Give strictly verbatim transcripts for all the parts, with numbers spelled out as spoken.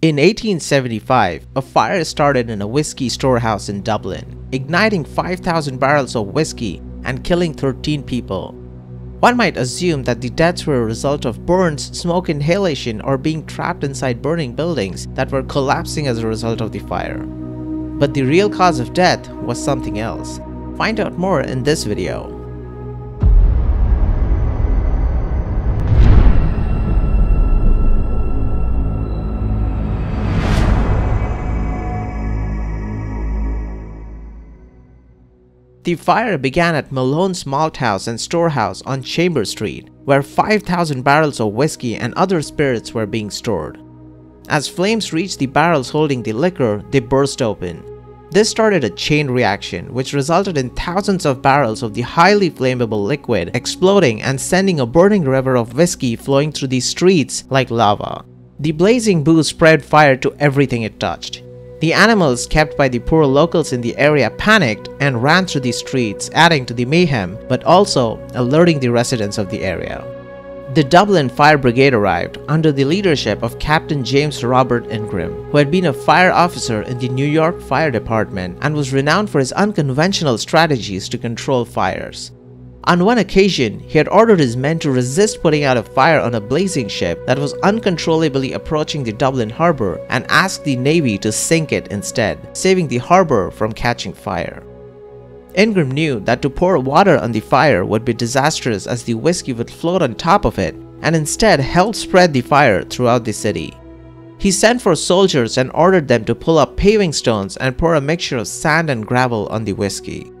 In eighteen seventy-five, a fire started in a whiskey storehouse in Dublin, igniting five thousand barrels of whiskey and killing thirteen people. One might assume that the deaths were a result of burns, smoke inhalation, or being trapped inside burning buildings that were collapsing as a result of the fire. But the real cause of death was something else. Find out more in this video. The fire began at Malone's Malt House and Storehouse on Chamber Street, where five thousand barrels of whiskey and other spirits were being stored. As flames reached the barrels holding the liquor, they burst open. This started a chain reaction, which resulted in thousands of barrels of the highly flammable liquid exploding and sending a burning river of whiskey flowing through the streets like lava. The blazing booze spread fire to everything it touched. The animals kept by the poor locals in the area panicked and ran through the streets, adding to the mayhem but also alerting the residents of the area. The Dublin Fire Brigade arrived under the leadership of Captain James Robert Ingram, who had been a fire officer in the New York Fire Department and was renowned for his unconventional strategies to control fires. On one occasion, he had ordered his men to resist putting out a fire on a blazing ship that was uncontrollably approaching the Dublin harbor and asked the Navy to sink it instead, saving the harbor from catching fire. Ingram knew that to pour water on the fire would be disastrous as the whiskey would float on top of it, and instead helped spread the fire throughout the city. He sent for soldiers and ordered them to pull up paving stones and pour a mixture of sand and gravel on the whiskey.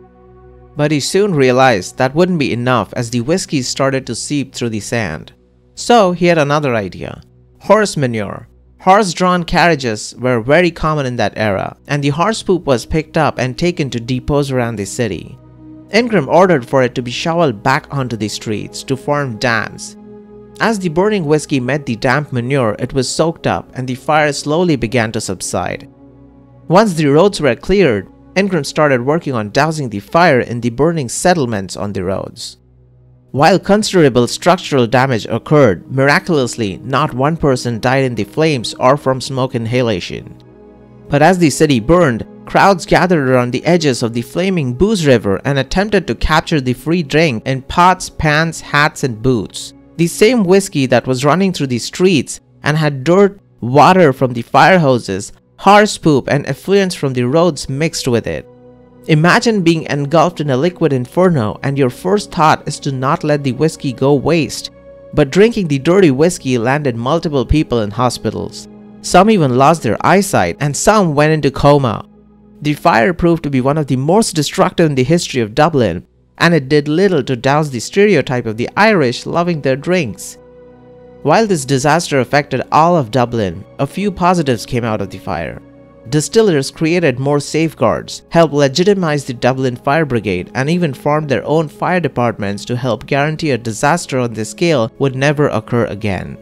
But he soon realized that wouldn't be enough as the whiskey started to seep through the sand. So he had another idea. Horse manure. Horse-drawn carriages were very common in that era, and the horse poop was picked up and taken to depots around the city. Ingram ordered for it to be shoveled back onto the streets to form dams. As the burning whiskey met the damp manure, it was soaked up and the fire slowly began to subside. Once the roads were cleared, Ingram started working on dousing the fire in the burning settlements on the roads. While considerable structural damage occurred, miraculously, not one person died in the flames or from smoke inhalation. But as the city burned, crowds gathered around the edges of the flaming booze river and attempted to capture the free drink in pots, pans, hats, and boots. The same whiskey that was running through the streets and had dirt, water from the fire hoses, horse poop and effluents from the roads mixed with it. Imagine being engulfed in a liquid inferno and your first thought is to not let the whiskey go waste, but drinking the dirty whiskey landed multiple people in hospitals. Some even lost their eyesight and some went into coma. The fire proved to be one of the most destructive in the history of Dublin, and it did little to douse the stereotype of the Irish loving their drinks. While this disaster affected all of Dublin, a few positives came out of the fire. Distillers created more safeguards, helped legitimize the Dublin Fire Brigade, and even formed their own fire departments to help guarantee a disaster on this scale would never occur again.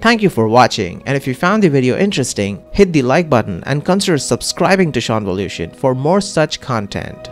Thank you for watching, and if you found the video interesting, hit the like button and consider subscribing to Shounvolution for more such content.